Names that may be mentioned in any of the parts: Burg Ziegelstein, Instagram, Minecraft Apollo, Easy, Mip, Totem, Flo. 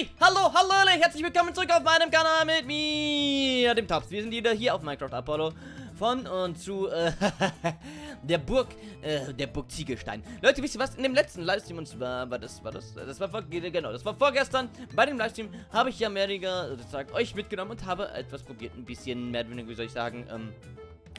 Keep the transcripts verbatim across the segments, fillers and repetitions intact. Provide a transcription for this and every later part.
Hey, hallo, hallo, herzlich willkommen zurück auf meinem Kanal mit mir, dem Tops. Wir sind wieder hier auf Minecraft Apollo von und zu äh, der Burg, äh, der Burg Ziegelstein. Leute, wisst ihr was? In dem letzten Livestream, und zwar war das, war das, das war vor, genau, das war vorgestern. Bei dem Livestream habe ich ja mehr oder weniger euch mitgenommen und habe etwas probiert, ein bisschen mehr oder weniger, wie soll ich sagen, ähm,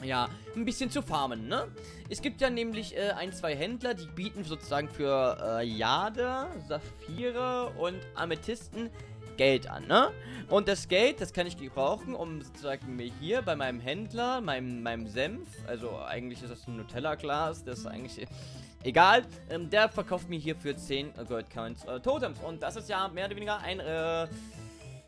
ja, ein bisschen zu farmen, ne? Es gibt ja nämlich äh, ein, zwei Händler, die bieten sozusagen für äh, Jade, Saphire und Amethysten Geld an, ne? Und das Geld, das kann ich gebrauchen, um sozusagen mir hier bei meinem Händler, meinem, meinem Senf, also eigentlich ist das ein Nutella-Glas, das ist eigentlich egal, ähm, der verkauft mir hier für zehn Goldcoins äh, Totems. Und das ist ja mehr oder weniger ein, äh,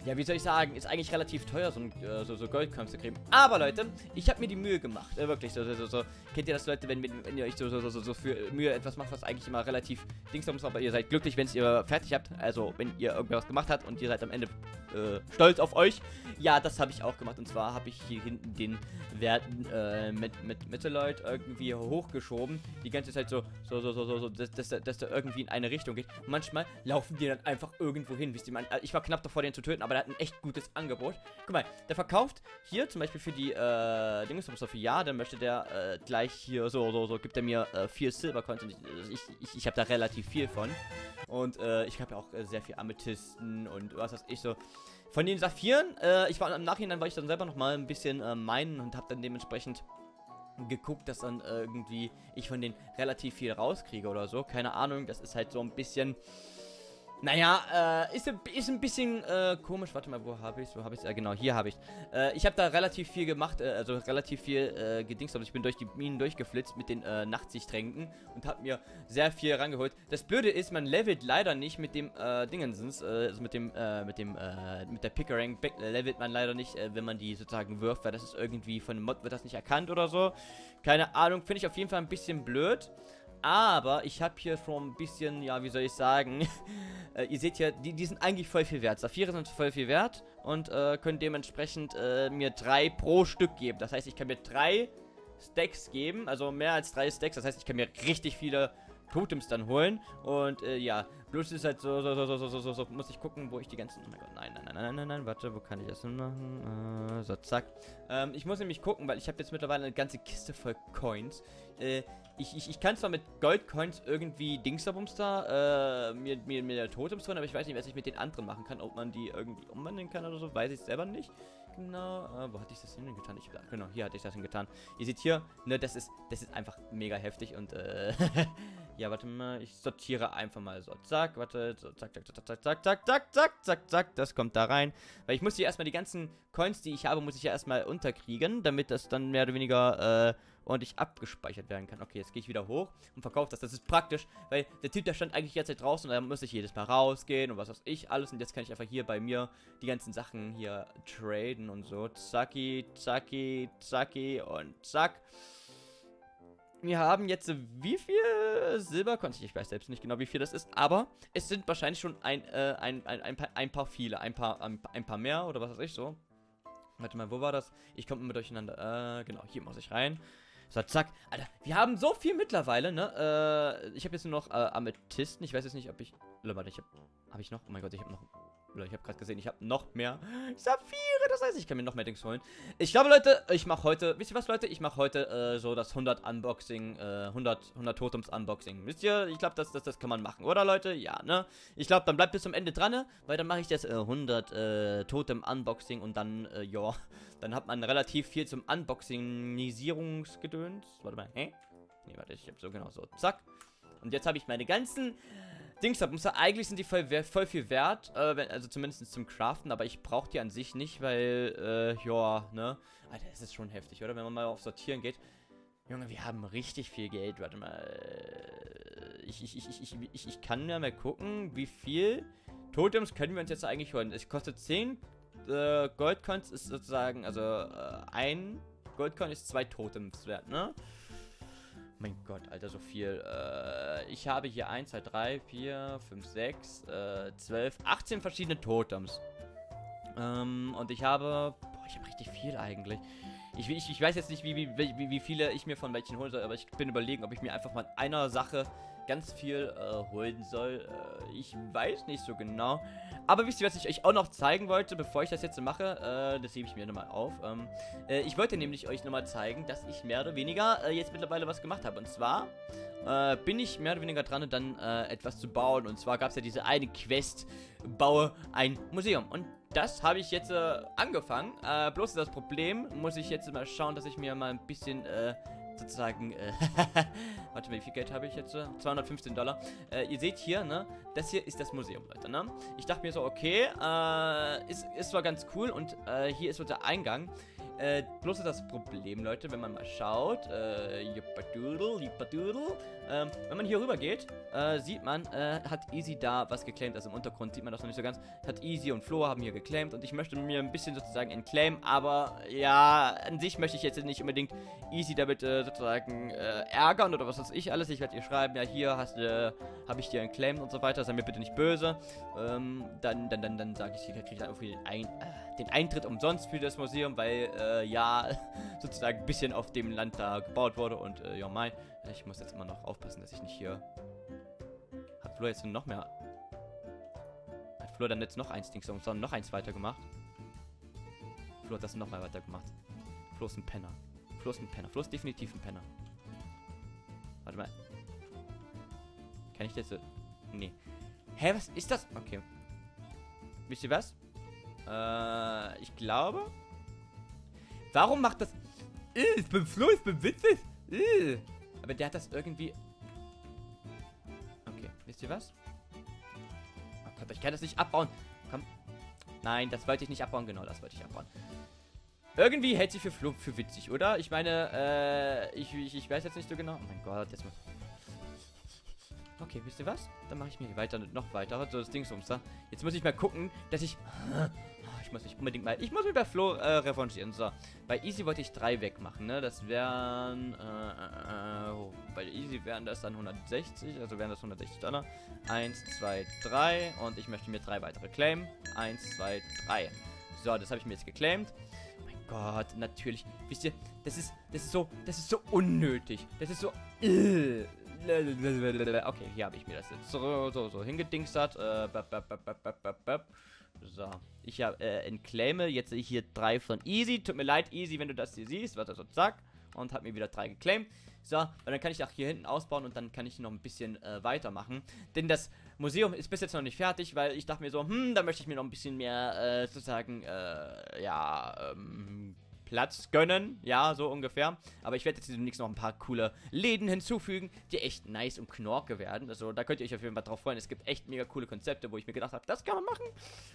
ja, wie soll ich sagen, ist eigentlich relativ teuer, so, äh, so, so Goldcoins zu kriegen. Aber Leute, ich habe mir die Mühe gemacht, äh, wirklich, so, so, so, so, kennt ihr das, Leute, wenn, wenn ihr euch so, so, so, so für Mühe etwas macht, was eigentlich immer relativ dingsdums ist, aber ihr seid glücklich, wenn es ihr fertig habt, also wenn ihr irgendwas gemacht habt und ihr seid am Ende äh, stolz auf euch. Ja, das habe ich auch gemacht, und zwar habe ich hier hinten den Werten äh, mit, mit Mittelleut irgendwie hochgeschoben, die ganze Zeit so, so, so, so, so, so dass, dass, dass da irgendwie in eine Richtung geht. Manchmal laufen die dann einfach irgendwo hin, wisst ihr, man, ich war knapp davor, den zu töten, aber der hat ein echt gutes Angebot. Guck mal, der verkauft hier zum Beispiel für die, äh, Dings, für ja, dann möchte der, äh, gleich hier so, so, so, gibt er mir, äh, vier Silbercoins, und ich, ich, ich, ich habe da relativ viel von. Und, äh, ich habe ja auch äh, sehr viel Amethysten und was weiß ich so. Von den Saphiren, äh, ich war im Nachhinein, weil ich dann selber nochmal ein bisschen, äh, meinen und habe dann dementsprechend geguckt, dass dann äh, irgendwie ich von denen relativ viel rauskriege oder so. Keine Ahnung, das ist halt so ein bisschen... Naja, äh, ist, ist ein bisschen äh, komisch. Warte mal, wo habe ich es? Wo habe ich es? Äh, genau, hier habe ich es. Äh, ich habe da relativ viel gemacht, äh, also relativ viel äh, gedingst. Ich bin durch die Minen durchgeflitzt mit den äh, Nachtsichtränken und habe mir sehr viel rangeholt. Das Blöde ist, man levelt leider nicht mit dem äh, Dingensens, äh, also mit dem, äh, mit dem, äh, mit der Pickering levelt man leider nicht, äh, wenn man die sozusagen wirft, weil das ist irgendwie von dem Mod wird das nicht erkannt oder so. Keine Ahnung, finde ich auf jeden Fall ein bisschen blöd. Aber ich habe hier schon ein bisschen, ja, wie soll ich sagen, äh, ihr seht ja, die, die sind eigentlich voll viel wert. Saphire sind voll viel wert und äh, können dementsprechend äh, mir drei pro Stück geben. Das heißt, ich kann mir drei Stacks geben, also mehr als drei Stacks. Das heißt, ich kann mir richtig viele Totems dann holen. Und äh, ja, bloß ist halt so, so, so, so, so, so, so, muss ich gucken, wo ich die ganzen... Oh mein Gott, nein, nein, nein, nein, nein, nein, warte, wo kann ich das hin machen? Äh, so, zack. Ähm, ich muss nämlich gucken, weil ich habe jetzt mittlerweile eine ganze Kiste voll Coins. Äh... Ich, ich, ich kann zwar mit Goldcoins irgendwie Dingsterbumster, äh, mir, mir, mir Totems holen, aber ich weiß nicht, was ich mit den anderen machen kann. Ob man die irgendwie umwandeln kann oder so, weiß ich selber nicht. Genau, äh, wo hatte ich das denn getan? Ich, genau, hier hatte ich das denn getan. Ihr seht hier, ne, das ist, das ist einfach mega heftig und, äh, ja, warte mal, ich sortiere einfach mal so. Zack, warte, so, zack, zack, zack, zack, zack, zack, zack, zack, zack, zack, das kommt da rein. Weil ich muss hier erstmal die ganzen Coins, die ich habe, muss ich ja erstmal unterkriegen, damit das dann mehr oder weniger, äh, und ich abgespeichert werden kann. Okay, jetzt gehe ich wieder hoch und verkaufe das. Das ist praktisch, weil der Typ, der stand eigentlich die ganze Zeit draußen und dann muss ich jedes Mal rausgehen und was weiß ich alles. Und jetzt kann ich einfach hier bei mir die ganzen Sachen hier traden und so. Zacki, zacki, zacki und zack. Wir haben jetzt wie viel Silbercoins? Ich weiß selbst nicht genau, wie viel das ist, aber es sind wahrscheinlich schon ein, äh, ein, ein, ein, paar, ein paar viele, ein paar, ein, ein paar mehr oder was weiß ich so. Warte mal, wo war das? Ich komme immer durcheinander. Äh, genau, hier muss ich rein. So, zack. Alter, wir haben so viel mittlerweile, ne? Äh, ich habe jetzt nur noch äh, Amethysten. Ich weiß jetzt nicht, ob ich... Warte, ich habe... Habe ich noch? Oh mein Gott, ich habe noch... Ich habe gerade gesehen, ich habe noch mehr Saphire. Das heißt, ich kann mir noch mehr Dings holen. Ich glaube, Leute, ich mache heute... Wisst ihr was, Leute? Ich mache heute äh, so das hundert Unboxing, äh, hundert, hundert Totems Unboxing. Wisst ihr? Ich glaube, das, das, das kann man machen. Oder, Leute? Ja, ne? Ich glaube, dann bleibt bis zum Ende dran, ne? Weil dann mache ich das äh, hundert äh, Totem Unboxing und dann, äh, ja... Dann hat man relativ viel zum Unboxingisierungsgedöns. Warte mal, hä? Nee, warte, ich hab so genau so. Zack. Und jetzt habe ich meine ganzen... Dings ab, eigentlich sind die voll, voll viel wert, äh, wenn, also zumindest zum Craften, aber ich brauche die an sich nicht, weil, äh, ja, ne? Alter, das ist schon heftig, oder? Wenn man mal auf Sortieren geht. Junge, wir haben richtig viel Geld, warte mal. Ich, ich, ich, ich, ich, ich kann ja mal gucken, wie viel Totems können wir uns jetzt eigentlich holen. Es kostet zehn äh, Goldcoins, ist sozusagen, also äh, ein Goldcoin ist zwei Totems wert, ne? Mein Gott, Alter, so viel. Äh, ich habe hier eins, zwei, drei, vier, fünf, sechs, zwölf, achtzehn verschiedene Totems. Ähm, und ich habe... Boah, ich habe richtig viel eigentlich. Ich, ich, ich weiß jetzt nicht, wie, wie, wie, wie viele ich mir von welchen holen soll, aber ich bin überlegen, ob ich mir einfach mal in einer Sache ganz viel äh, holen soll. Äh, ich weiß nicht so genau. Aber wisst ihr, was ich euch auch noch zeigen wollte, bevor ich das jetzt mache? Äh, das hebe ich mir nochmal auf. Ähm, äh, ich wollte nämlich euch nochmal zeigen, dass ich mehr oder weniger äh, jetzt mittlerweile was gemacht habe. Und zwar äh, bin ich mehr oder weniger dran, dann äh, etwas zu bauen. Und zwar gab es ja diese eine Quest, baue ein Museum. Und das habe ich jetzt äh, angefangen. Äh, bloß das Problem, muss ich jetzt mal schauen, dass ich mir mal ein bisschen, äh, sozusagen, äh, warte mal, wie viel Geld habe ich jetzt? Äh? zweihundertfünfzehn Dollar. Äh, ihr seht hier, ne? Das hier ist das Museum, Leute, ne? Ich dachte mir so, okay, äh, ist, ist zwar ganz cool und äh, hier ist unser Eingang. Äh, bloß ist das Problem, Leute, wenn man mal schaut, äh, jippadoodle, jippadoodle, ähm, wenn man hier rüber geht, äh, sieht man, äh, hat Easy da was geclaimt, also im Untergrund sieht man das noch nicht so ganz, hat Easy und Flo haben hier geclaimt und ich möchte mir ein bisschen sozusagen entclaimen, aber ja, an sich möchte ich jetzt nicht unbedingt Easy damit äh, sozusagen äh, ärgern oder was weiß ich alles, ich werde ihr schreiben, ja hier hast äh, habe ich dir entclaimt und so weiter, sei mir bitte nicht böse, ähm, dann, dann, dann, dann sage ich, ich kriege einfach den, Ein äh, den Eintritt umsonst für das Museum, weil, äh, ja, sozusagen ein bisschen auf dem Land da gebaut wurde und äh, ja, mein, ich muss jetzt immer noch aufpassen, dass ich nicht hier... Hat Flo jetzt noch mehr... Hat Flo dann jetzt noch eins Ding, sondern noch eins weitergemacht? Flo hat das nochmal weitergemacht. Flo ist ein Penner. Flo ist ein Penner. Flo ist definitiv ein Penner. Warte mal. Kann ich jetzt... Nee. Hä, was ist das? Okay. Wisst ihr was? Äh, ich glaube... Warum macht das... Ich bin Flo, ich bin witzig. Aber der hat das irgendwie... Okay, wisst ihr was? Oh Gott, ich kann das nicht abbauen. Komm. Nein, das wollte ich nicht abbauen. Genau, das wollte ich abbauen. Irgendwie hält sich für Flo für witzig, oder? Ich meine, äh... Ich, ich, ich weiß jetzt nicht so genau. Oh mein Gott, jetzt mal... Okay, wisst ihr was? Dann mache ich mir weiter und noch weiter. So, das Ding ist ums da. Jetzt muss ich mal gucken, dass ich... Ich muss mich unbedingt mal... Ich muss mich bei Flo äh, revanchieren. So, bei Easy wollte ich drei wegmachen, ne? Das wären... Äh, äh, oh, bei Easy wären das dann hundertsechzig. Also wären das hundertsechzig Dollar. eins, zwei, drei. Und ich möchte mir drei weitere claimen. eins, zwei, drei. So, das habe ich mir jetzt geclaimt. Oh mein Gott, natürlich. Wisst ihr, das ist, das ist so... Das ist so unnötig. Das ist so... Uh. Okay, hier habe ich mir das jetzt so, so, so hingedingstert. Äh, bap, bap, bap, bap, bap, bap. So, ich habe äh, entclaime jetzt hier drei von Easy. Tut mir leid, Easy, wenn du das hier siehst. Warte, so, zack. Und habe mir wieder drei geclaimt. So, und dann kann ich auch hier hinten ausbauen und dann kann ich noch ein bisschen äh, weitermachen. Denn das Museum ist bis jetzt noch nicht fertig, weil ich dachte mir so, hm, da möchte ich mir noch ein bisschen mehr äh, sozusagen, äh, ja, ähm... Platz gönnen, ja, so ungefähr. Aber ich werde jetzt demnächst noch ein paar coole Läden hinzufügen, die echt nice und knorke werden. Also da könnt ihr euch auf jeden Fall drauf freuen. Es gibt echt mega coole Konzepte, wo ich mir gedacht habe, das kann man machen,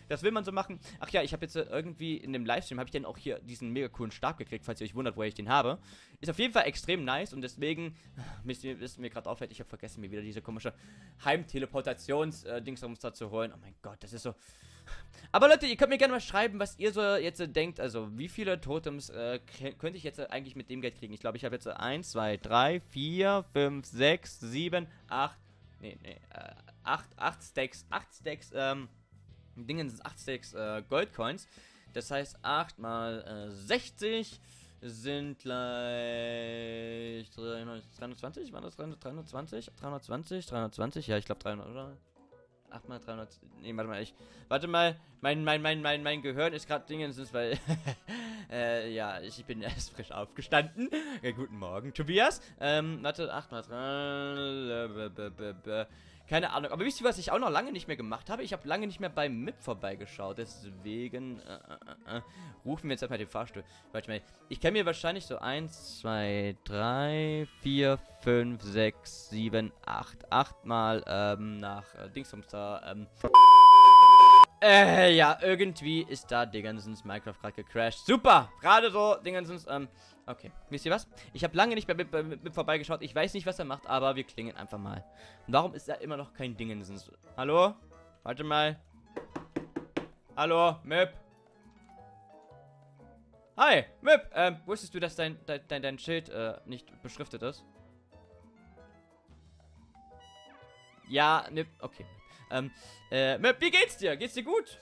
das will man so machen. Ach ja, ich habe jetzt irgendwie in dem Livestream, habe ich dann auch hier diesen mega coolen Stab gekriegt, falls ihr euch wundert, woher ich den habe. Ist auf jeden Fall extrem nice und deswegen, wisst ihr, wisst ihr, mir gerade auffällt, ich habe vergessen, mir wieder diese komische Heimteleportations-Dings da zu holen. Oh mein Gott, das ist so... Aber Leute, ihr könnt mir gerne mal schreiben, was ihr so jetzt äh, denkt. Also, wie viele Totems äh, könnte ich jetzt äh, eigentlich mit dem Geld kriegen? Ich glaube, ich habe jetzt äh, eins, zwei, drei, vier, fünf, sechs, sieben, acht. Nee, nee, äh, acht, acht Stacks. acht Stacks, ähm, Dingen sind acht Stacks äh, Goldcoins. Das heißt, acht mal sechzig sind gleich dreihundertzwanzig. Waren das dreihundertzwanzig? dreihundertzwanzig, dreihundertzwanzig, ja, ich glaube dreihundert, oder? acht mal dreihundert. Nee, warte mal, ich. Warte mal, mein, mein, mein, mein, mein Gehirn ist gerade dingensens, weil. äh, ja, ich bin erst frisch aufgestanden. Ja, guten Morgen, Tobias. Ähm, warte, acht mal dreihundert. Keine Ahnung. Aber wisst ihr, was ich auch noch lange nicht mehr gemacht habe? Ich habe lange nicht mehr bei Mip vorbeigeschaut. Deswegen. Äh, äh, äh, rufen wir jetzt einfach den Fahrstuhl. Warte mal. Ich kann mir wahrscheinlich so eins, zwei, drei, vier, fünf, sechs, sieben, acht. acht mal ähm, nach äh, Dingsumster. Ähm. Äh, ja, irgendwie ist da Dingensens Minecraft gerade gecrashed. Super! Gerade so, Dingensens, ähm, okay. Wisst ihr was? Ich habe lange nicht mehr mit, mit, mit vorbeigeschaut. Ich weiß nicht, was er macht, aber wir klingen einfach mal. Und warum ist da immer noch kein Dingensens? Hallo? Warte mal. Hallo, Mip. Hi, Mip. Ähm, wusstest du, dass dein, dein, dein, dein Schild, äh, nicht beschriftet ist? Ja, Mip, okay. Ähm, äh, Mip, wie geht's dir? Geht's dir gut?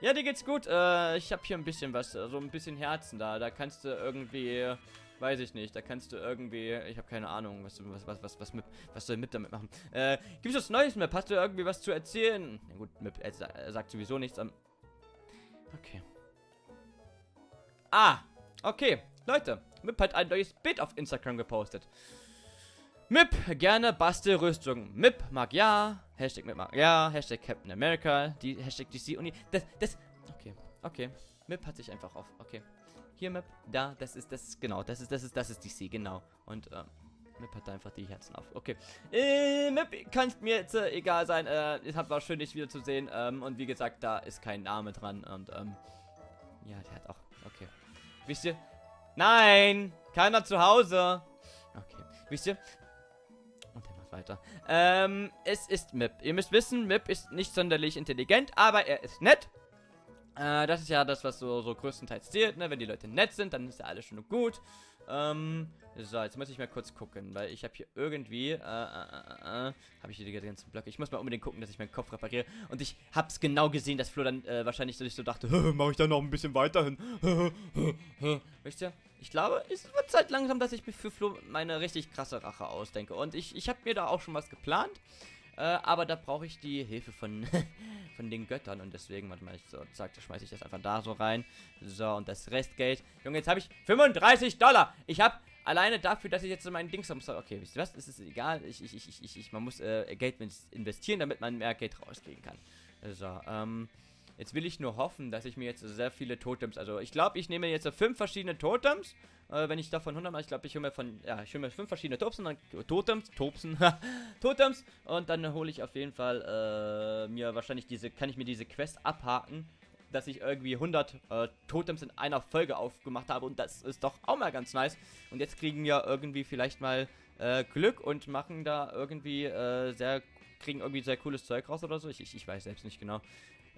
Ja, dir geht's gut. Äh, ich hab hier ein bisschen was, so ein bisschen Herzen da. Da kannst du irgendwie Weiß ich nicht. Da kannst du irgendwie... Ich habe keine Ahnung, was, was, was, was, was, Mip, was soll Mip damit machen. Äh, gibt's was Neues, Mip? Hast du irgendwie was zu erzählen? Na gut, Mip äh, sagt sowieso nichts an... Okay. Ah, okay. Leute, Mip hat ein neues Bild auf Instagram gepostet. Mip, gerne Bastelrüstung. Mip mag ja. Hashtag Mip mag ja. Hashtag Captain America. Die Hashtag D C Uni. Das, das... Okay, okay. Mip hat sich einfach auf... Okay. Hier Mip, da, das ist, das ist, genau, das ist, das ist, das ist D C, genau. Und, ähm, Mip hat da einfach die Herzen auf. Okay. Äh, Mip, kann mir jetzt äh, egal sein. Äh, es war schön, dich wieder zu sehen. Ähm, und wie gesagt, da ist kein Name dran. Und, ähm, ja, der hat auch, okay. Wisst ihr? Nein! Keiner zu Hause! Okay. Wisst ihr? Und er macht weiter. Ähm, es ist Mip. Ihr müsst wissen, Mip ist nicht sonderlich intelligent, aber er ist nett. Äh, das ist ja das, was so, so größtenteils zählt, ne? Wenn die Leute nett sind, dann ist ja alles schon und gut. Ähm, so, jetzt muss ich mal kurz gucken, weil ich habe hier irgendwie, äh, äh, äh, äh habe ich hier die ganzen Blöcke. Ich muss mal unbedingt gucken, dass ich meinen Kopf repariere. Und ich hab's genau gesehen, dass Flo dann äh, wahrscheinlich so, ich so dachte, mache ich da noch ein bisschen weiterhin. Wisst ihr? Ich glaube, es wird Zeit langsam, dass ich mir für Flo meine richtig krasse Rache ausdenke. Und ich, ich habe mir da auch schon was geplant. Äh, aber da brauche ich die Hilfe von, von den Göttern. Und deswegen, warte mal, ich so, zack, da schmeiße ich das einfach da so rein. So, und das Restgeld. Junge, jetzt habe ich fünfunddreißig Dollar. Ich habe alleine dafür, dass ich jetzt so meinen Dings... Okay, wisst ihr was? Es ist egal. Ich, ich, ich, ich, ich, man muss äh, Geld investieren, damit man mehr Geld rauskriegen kann. So, ähm... Jetzt will ich nur hoffen, dass ich mir jetzt sehr viele Totems... Also, ich glaube, ich nehme jetzt fünf verschiedene Totems. Äh, wenn ich davon hundert mache, ich glaube, ich hole mir von... Ja, ich hole mir fünf verschiedene Topsen, dann, Totems. Topsen. Totems. Und dann hole ich auf jeden Fall äh, mir wahrscheinlich diese... Kann ich mir diese Quest abhaken, dass ich irgendwie hundert äh, Totems in einer Folge aufgemacht habe. Und das ist doch auch mal ganz nice. Und jetzt kriegen wir irgendwie vielleicht mal äh, Glück und machen da irgendwie äh, sehr... Kriegen irgendwie sehr cooles Zeug raus oder so. Ich, ich, ich weiß selbst nicht genau.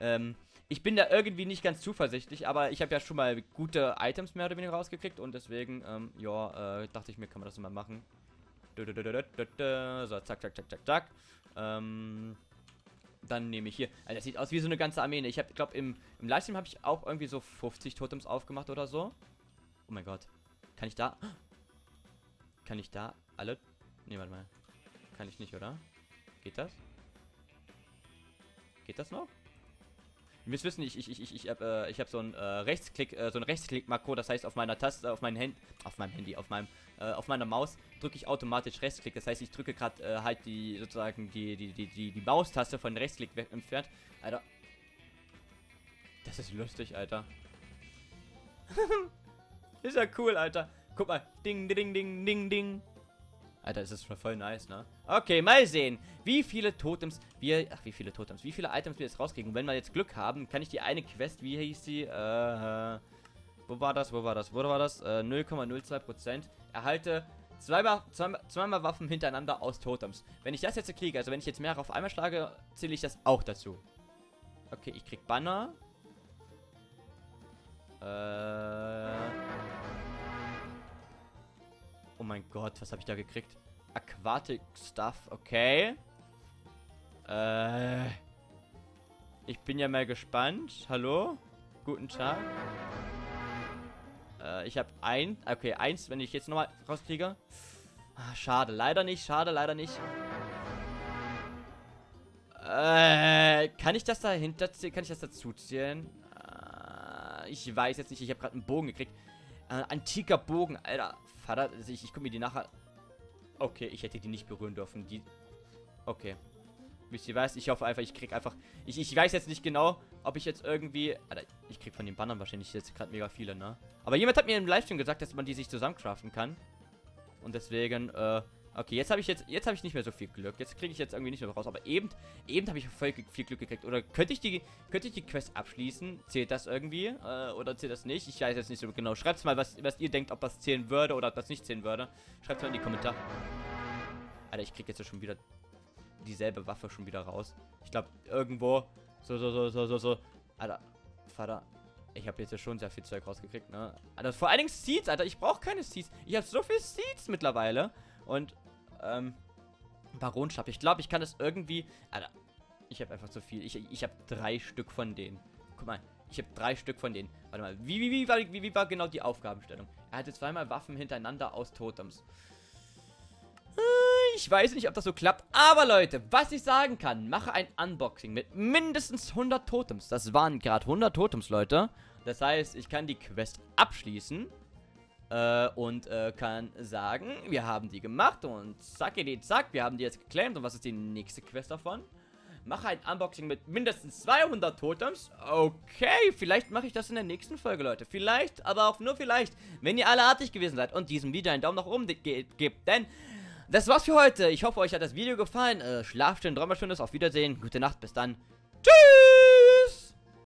Ähm, ich bin da irgendwie nicht ganz zuversichtlich, aber ich habe ja schon mal gute Items mehr oder weniger rausgekriegt und deswegen, ähm, ja, äh, dachte ich mir, kann man das mal machen. So, zack, zack, zack, zack, zack. Ähm, dann nehme ich hier. Also, das sieht aus wie so eine ganze Armee. Ich habe, glaube im, im Livestream habe ich auch irgendwie so fünfzig Totems aufgemacht oder so. Oh mein Gott. Kann ich da... Kann ich da alle... Ne, warte mal. Kann ich nicht, oder? Geht das? Geht das noch? Ihr müsst wissen, ich, ich, ich, ich, ich habe äh, hab so einen äh, Rechtsklick, äh, so ein Rechtsklick-Makro, das heißt auf meiner Taste, auf meinem Handy, auf meinem Handy, auf meinem, äh, auf meiner Maus drücke ich automatisch Rechtsklick. Das heißt, ich drücke gerade äh, halt die sozusagen die, die, die, die, die Maustaste von Rechtsklick weg entfernt. Alter. Das ist lustig, Alter. Ist ja cool, Alter. Guck mal. Ding, ding, ding, ding, ding. Alter, das ist voll nice, ne? Okay, mal sehen, wie viele Totems wir... Ach, wie viele Totems? Wie viele Items wir jetzt rauskriegen? Wenn wir jetzt Glück haben, kann ich die eine Quest... Wie hieß die? Äh... Wo war das? Wo war das? Wo war das? Äh, null Komma null zwei Prozent. Erhalte zweimal, zweimal, zweimal Waffen hintereinander aus Totems. Wenn ich das jetzt kriege, also wenn ich jetzt mehrere auf einmal schlage, zähle ich das auch dazu. Okay, ich krieg Banner. Äh... Oh mein Gott, was habe ich da gekriegt? Aquatic Stuff, okay. Äh. Ich bin ja mal gespannt. Hallo? Guten Tag. Äh, ich habe ein. Okay, eins, wenn ich jetzt nochmal rauskriege. Ah, schade, leider nicht, schade, leider nicht. Äh, kann ich das dahinter ziehen? Kann ich das dazu ziehen? Äh, ich weiß jetzt nicht, ich habe gerade einen Bogen gekriegt. Äh, antiker Bogen, Alter. Vater, ich, ich gucke mir die nachher... Okay, ich hätte die nicht berühren dürfen. Die... Okay. Wisst ihr was? Ich hoffe einfach, ich krieg einfach... Ich, ich weiß jetzt nicht genau, ob ich jetzt irgendwie... Alter, ich krieg von den Bannern wahrscheinlich jetzt gerade mega viele, ne? Aber jemand hat mir im Livestream gesagt, dass man die sich zusammencraften kann. Und deswegen, äh... Okay, jetzt habe ich jetzt... Jetzt habe ich nicht mehr so viel Glück. Jetzt kriege ich jetzt irgendwie nicht mehr raus. Aber eben... Eben habe ich voll viel Glück gekriegt. Oder könnte ich die... Könnte ich die Quest abschließen? Zählt das irgendwie? Äh, oder zählt das nicht? Ich weiß jetzt nicht so genau. Schreibt mal, was, was ihr denkt, ob das zählen würde oder ob das nicht zählen würde. Schreibt mal in die Kommentare. Alter, ich kriege jetzt schon wieder... Dieselbe Waffe schon wieder raus. Ich glaube, irgendwo... So, so, so, so, so, so. Alter, Vater... Ich habe jetzt schon sehr viel Zeug rausgekriegt, ne? Alter, vor allen Dingen Seeds, Alter. Ich brauche keine Seeds. Ich habe so viel Seeds mittlerweile. Und, ähm, Baronstab. Ich glaube, ich kann das irgendwie... Alter, ich habe einfach zu viel. Ich, ich habe drei Stück von denen. Guck mal, Ich habe drei Stück von denen. Warte mal, wie, wie, wie, war, wie, wie war genau die Aufgabenstellung? Er hatte zweimal Waffen hintereinander aus Totems. Ich weiß nicht, ob das so klappt. Aber Leute, was ich sagen kann, mache ein Unboxing mit mindestens hundert Totems. Das waren gerade hundert Totems, Leute. Das heißt, ich kann die Quest abschließen. Äh, und äh, kann sagen, wir haben die gemacht. Und zack, die zack, wir haben die jetzt geclaimt. Und was ist die nächste Quest davon? Mache ein Unboxing mit mindestens zweihundert Totems. Okay, vielleicht mache ich das in der nächsten Folge, Leute. Vielleicht, aber auch nur vielleicht, wenn ihr alle artig gewesen seid und diesem Video einen Daumen nach oben gebt. Denn das war's für heute. Ich hoffe, euch hat das Video gefallen. Äh, schlaft schön, träumt schönes. Auf Wiedersehen. Gute Nacht. Bis dann. Tschüss.